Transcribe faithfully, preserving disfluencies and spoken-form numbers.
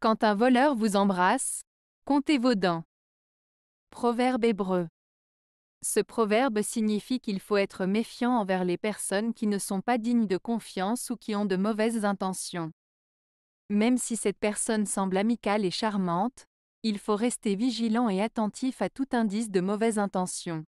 Quand un voleur vous embrasse, comptez vos dents. Proverbe hébreu. Ce proverbe signifie qu'il faut être méfiant envers les personnes qui ne sont pas dignes de confiance ou qui ont de mauvaises intentions. Même si cette personne semble amicale et charmante, il faut rester vigilant et attentif à tout indice de mauvaise intention.